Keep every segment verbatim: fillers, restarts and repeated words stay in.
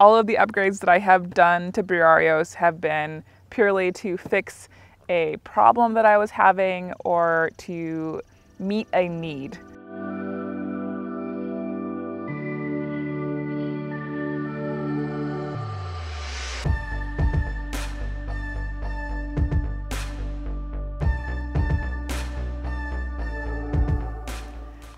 all of the upgrades that I have done to Briareos have been purely to fix a problem that I was having or to meet a need.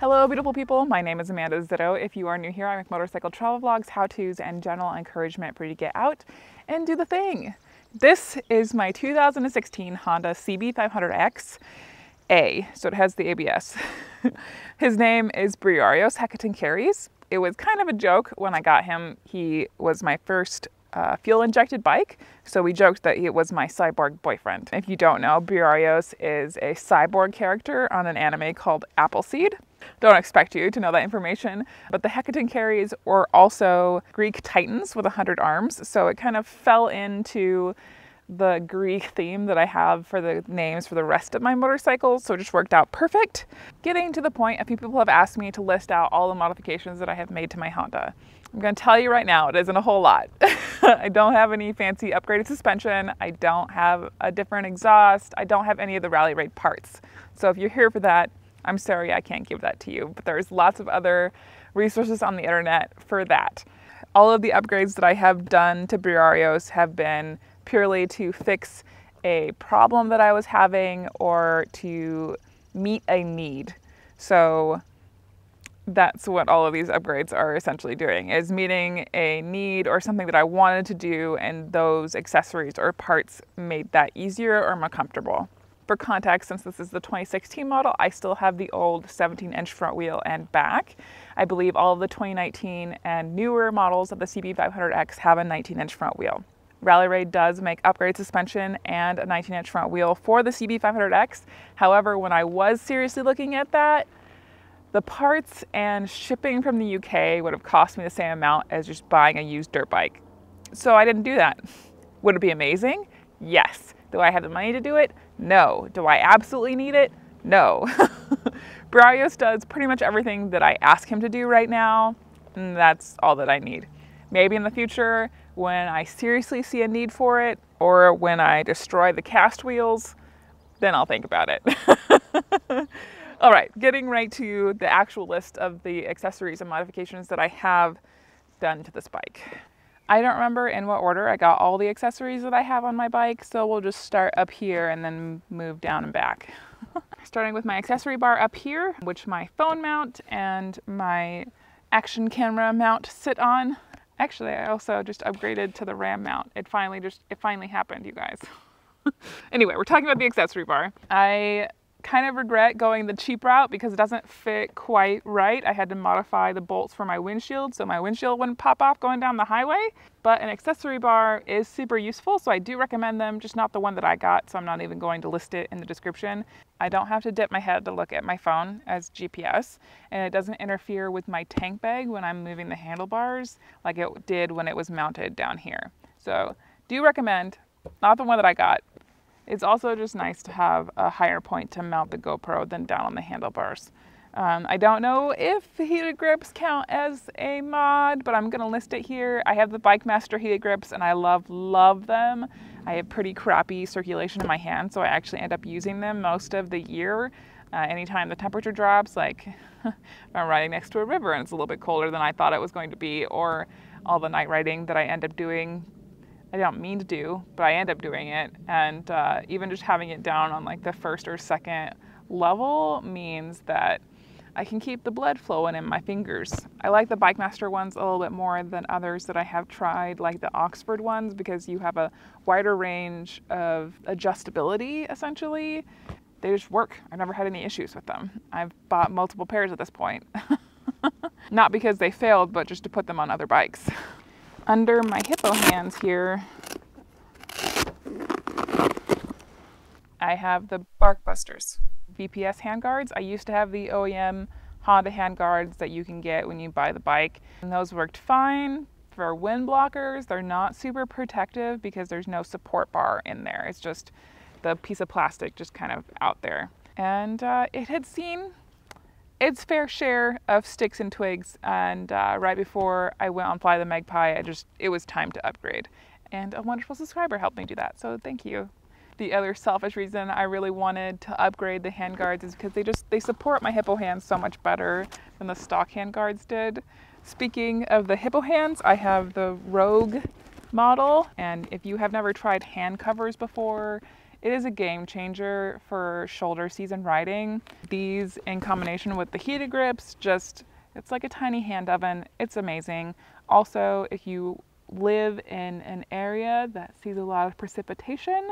Hello beautiful people, my name is Amanda Zito. If you are new here, I make motorcycle travel vlogs, how-tos, and general encouragement for you to get out and do the thing. This is my two thousand sixteen Honda C B five hundred X A, so it has the A B S. His name is Briareos Hecatonchires. It was kind of a joke when I got him. He was my first uh, fuel-injected bike, so we joked that it was my cyborg boyfriend. If you don't know, Briareos is a cyborg character on an anime called Appleseed. Don't expect you to know that information, but the Hecatonchires were also Greek titans with one hundred arms, so it kind of fell into the Greek theme that I have for the names for the rest of my motorcycles, so it just worked out perfect. Getting to the point, a few people have asked me to list out all the modifications that I have made to my Honda. I'm going to tell you right now, it isn't a whole lot. I don't have any fancy upgraded suspension. I don't have a different exhaust. I don't have any of the Rally Raid parts. So if you're here for that, I'm sorry I can't give that to you, but there's lots of other resources on the internet for that. All of the upgrades that I have done to Briareos have been purely to fix a problem that I was having or to meet a need. So that's what all of these upgrades are essentially doing, is meeting a need or something that I wanted to do, and those accessories or parts made that easier or more comfortable. For context, since this is the twenty sixteen model, I still have the old seventeen inch front wheel and back. I believe all of the twenty nineteen and newer models of the C B five hundred X have a nineteen inch front wheel. Rally Raid does make upgrade suspension and a nineteen inch front wheel for the C B five hundred X. However, when I was seriously looking at that, the parts and shipping from the U K would have cost me the same amount as just buying a used dirt bike. So I didn't do that. Would it be amazing? Yes. Do I have the money to do it? No. Do I absolutely need it? No. Briareos does pretty much everything that I ask him to do right now, and that's all that I need. Maybe in the future, when I seriously see a need for it, or when I destroy the cast wheels, then I'll think about it. All right, getting right to the actual list of the accessories and modifications that I have done to this bike. I don't remember in what order I got all the accessories that I have on my bike, so we'll just start up here and then move down and back. Starting with my accessory bar up here, which my phone mount and my action camera mount sit on. Actually, I also just upgraded to the RAM mount. It finally just, it finally happened, you guys. Anyway, we're talking about the accessory bar. I kind of regret going the cheap route because it doesn't fit quite right. I had to modify the bolts for my windshield so my windshield wouldn't pop off going down the highway, but an accessory bar is super useful, so I do recommend them, just not the one that I got, so I'm not even going to list it in the description. I don't have to dip my head to look at my phone as G P S, and it doesn't interfere with my tank bag when I'm moving the handlebars like it did when it was mounted down here. So do recommend, not the one that I got. It's also just nice to have a higher point to mount the GoPro than down on the handlebars. Um, I don't know if heated grips count as a mod, but I'm gonna list it here. I have the Bike Master heated grips and I love, love them. I have pretty crappy circulation in my hand, so I actually end up using them most of the year. Uh, anytime the temperature drops, like I'm riding next to a river and it's a little bit colder than I thought it was going to be, or all the night riding that I end up doing I don't mean to do, but I end up doing it. And uh, even just having it down on like the first or second level means that I can keep the blood flowing in my fingers. I like the Bike Master ones a little bit more than others that I have tried, like the Oxford ones, because you have a wider range of adjustability, essentially. They just work. I've never had any issues with them. I've bought multiple pairs at this point. Not because they failed, but just to put them on other bikes. Under my hippo hands here, I have the Bark Busters V P S handguards. I used to have the O E M Honda handguards that you can get when you buy the bike, and those worked fine for wind blockers. They're not super protective because there's no support bar in there. It's just the piece of plastic just kind of out there. And uh, it had seen its fair share of sticks and twigs, and uh, right before I went on Fly the Magpie, I just, it was time to upgrade. And a wonderful subscriber helped me do that, so thank you. The other selfish reason I really wanted to upgrade the handguards is because they just, they support my hippo hands so much better than the stock handguards did. Speaking of the hippo hands, I have the Rogue model, and if you have never tried hand covers before, it is a game changer for shoulder season riding. These, in combination with the heated grips, just, it's like a tiny hand oven. It's amazing. Also, if you live in an area that sees a lot of precipitation,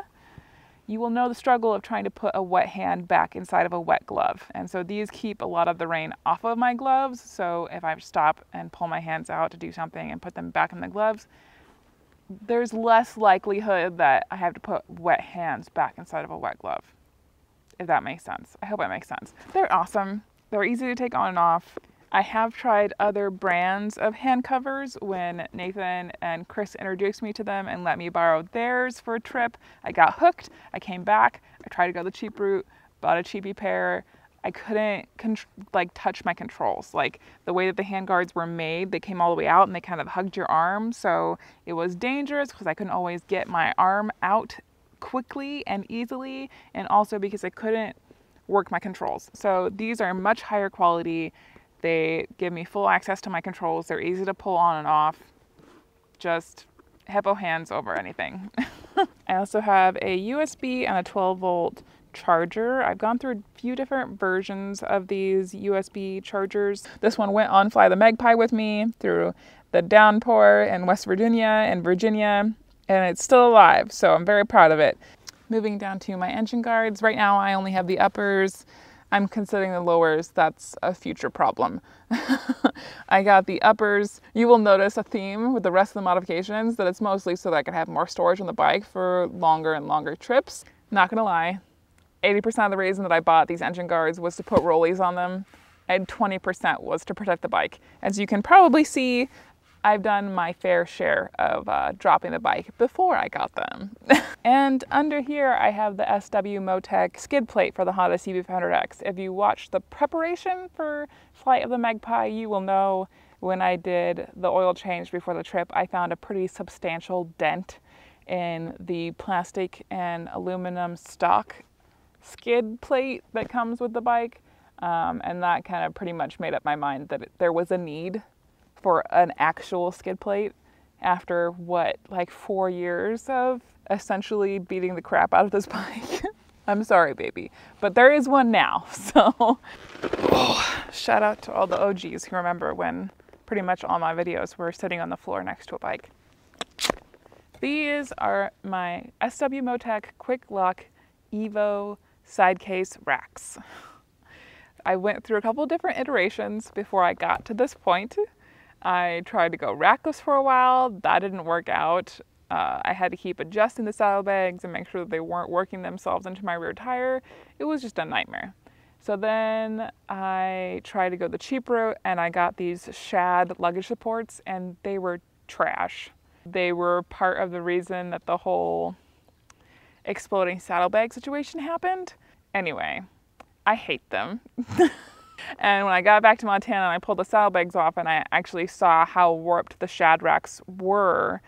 you will know the struggle of trying to put a wet hand back inside of a wet glove. And so these keep a lot of the rain off of my gloves. So if I stop and pull my hands out to do something and put them back in the gloves, there's less likelihood that I have to put wet hands back inside of a wet glove, if that makes sense. I hope it makes sense. They're awesome. They're easy to take on and off. I have tried other brands of hand covers when Nathan and Chris introduced me to them and let me borrow theirs for a trip. I got hooked. I came back. I tried to go the cheap route, bought a cheapy pair. I couldn't like touch my controls. Like the way that the hand guards were made, they came all the way out and they kind of hugged your arm. So it was dangerous because I couldn't always get my arm out quickly and easily. And also because I couldn't work my controls. So these are much higher quality. They give me full access to my controls. They're easy to pull on and off. Just hippo hands over anything. I also have a U S B and a twelve volt charger. I've gone through a few different versions of these U S B chargers. This one went on Fly the Magpie with me through the downpour in West Virginia and Virginia, and it's still alive, so I'm very proud of it. Moving down to my engine guards. Right now I only have the uppers. I'm considering the lowers. That's a future problem. I got the uppers. You will notice a theme with the rest of the modifications, that it's mostly so that I can have more storage on the bike for longer and longer trips. Not gonna lie, eighty percent of the reason that I bought these engine guards was to put rollies on them, and twenty percent was to protect the bike. As you can probably see, I've done my fair share of uh, dropping the bike before I got them. And under here, I have the S W-Motech skid plate for the Honda C B five hundred X. If you watched the preparation for Flight of the Magpie, you will know when I did the oil change before the trip, I found a pretty substantial dent in the plastic and aluminum stock skid plate that comes with the bike. Um, and that kind of pretty much made up my mind that it, there was a need for an actual skid plate after what, like four years of essentially beating the crap out of this bike. I'm sorry, baby, but there is one now. So oh, shout out to all the O Gs who remember when pretty much all my videos were sitting on the floor next to a bike. These are my S W-Motech Quick Lock Evo side case racks. I went through a couple different iterations before I got to this point. I tried to go rackless for a while. That didn't work out. Uh, I had to keep adjusting the saddlebags and make sure that they weren't working themselves into my rear tire. It was just a nightmare. So then I tried to go the cheap route and I got these shad luggage supports, and they were trash. They were part of the reason that the whole exploding saddlebag situation happened. Anyway, I hate them. And when I got back to Montana and I pulled the saddlebags off and I actually saw how warped the shad racks were,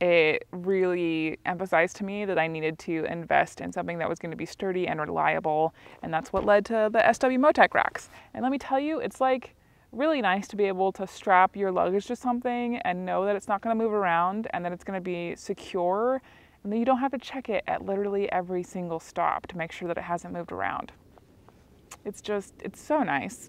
it really emphasized to me that I needed to invest in something that was going to be sturdy and reliable. And that's what led to the S W-Motech racks. And let me tell you, it's like really nice to be able to strap your luggage to something and know that it's not going to move around and that it's going to be secure. And then you don't have to check it at literally every single stop to make sure that it hasn't moved around. It's just, it's so nice.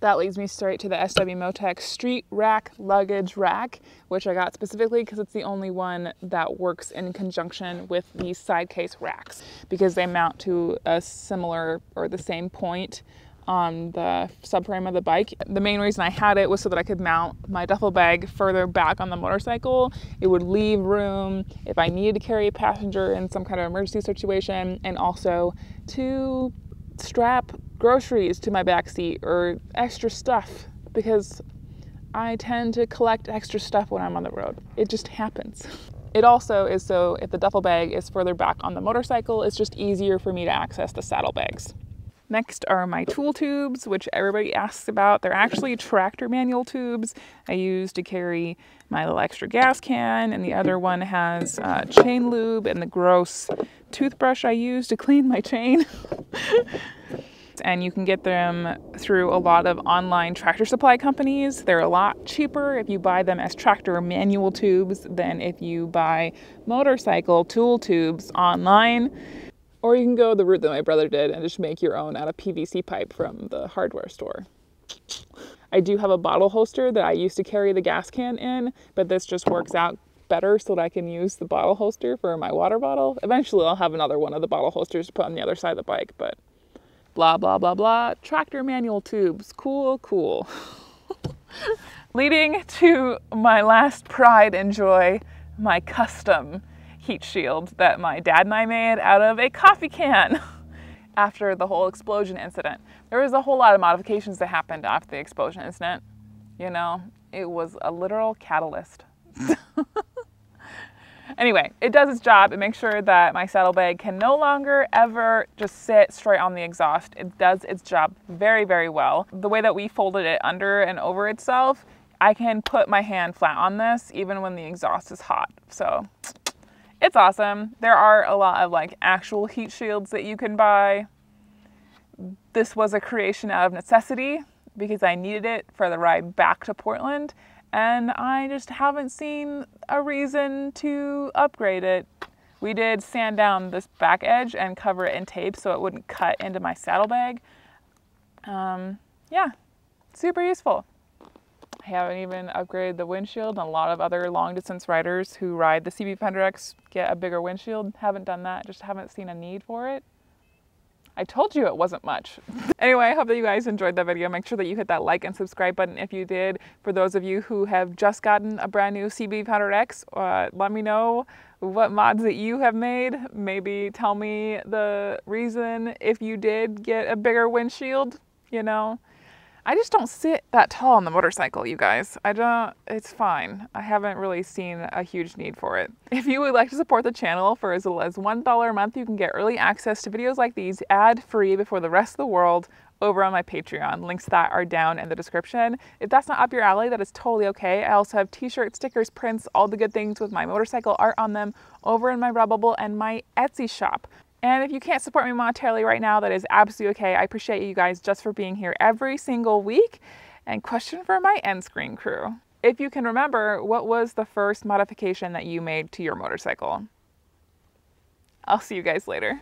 That leads me straight to the S W-Motech Street-Rack luggage rack, which I got specifically because it's the only one that works in conjunction with these side case racks, because they mount to a similar or the same point on the subframe of the bike. The main reason I had it was so that I could mount my duffel bag further back on the motorcycle. It would leave room if I needed to carry a passenger in some kind of emergency situation, and also to strap groceries to my back seat or extra stuff, because I tend to collect extra stuff when I'm on the road. It just happens. It also is so if the duffel bag is further back on the motorcycle, it's just easier for me to access the saddlebags. Next are my tool tubes, which everybody asks about. They're actually tractor manual tubes I use to carry my little extra gas can, and the other one has uh, chain lube and the gross toothbrush I use to clean my chain. And you can get them through a lot of online tractor supply companies. They're a lot cheaper if you buy them as tractor manual tubes than if you buy motorcycle tool tubes online. Or you can go the route that my brother did and just make your own out of P V C pipe from the hardware store. I do have a bottle holster that I used to carry the gas can in, but this just works out better so that I can use the bottle holster for my water bottle. Eventually I'll have another one of the bottle holsters to put on the other side of the bike, but blah, blah, blah, blah. Tractor manual tubes. Cool, cool. Leading to my last pride and joy, my custom heat shield that my dad and I made out of a coffee can after the whole explosion incident. There was a whole lot of modifications that happened after the explosion incident. You know, it was a literal catalyst. Anyway, it does its job. It makes sure that my saddlebag can no longer ever just sit straight on the exhaust. It does its job very, very well. The way that we folded it under and over itself, I can put my hand flat on this even when the exhaust is hot. So it's awesome. There are a lot of like actual heat shields that you can buy. This was a creation out of necessity because I needed it for the ride back to Portland. And I just haven't seen a reason to upgrade it. We did sand down this back edge and cover it in tape so it wouldn't cut into my saddlebag. Um, yeah, super useful. I haven't even upgraded the windshield, and a lot of other long distance riders who ride the C B five hundred X get a bigger windshield. Haven't done that, just haven't seen a need for it. I told you it wasn't much. Anyway, I hope that you guys enjoyed that video. Make sure that you hit that like and subscribe button if you did. For those of you who have just gotten a brand new C B five hundred X, uh, let me know what mods that you have made. Maybe tell me the reason if you did get a bigger windshield, you know. I just don't sit that tall on the motorcycle, you guys. I don't, it's fine. I haven't really seen a huge need for it. If you would like to support the channel for as little as one dollar a month, you can get early access to videos like these ad-free before the rest of the world over on my Patreon. Links to that are down in the description. If that's not up your alley, that is totally okay. I also have t-shirts, stickers, prints, all the good things with my motorcycle art on them over in my Redbubble and my Etsy shop. And if you can't support me monetarily right now, that is absolutely okay. I appreciate you guys just for being here every single week. And question for my end screen crew. If you can remember, what was the first modification that you made to your motorcycle? I'll see you guys later.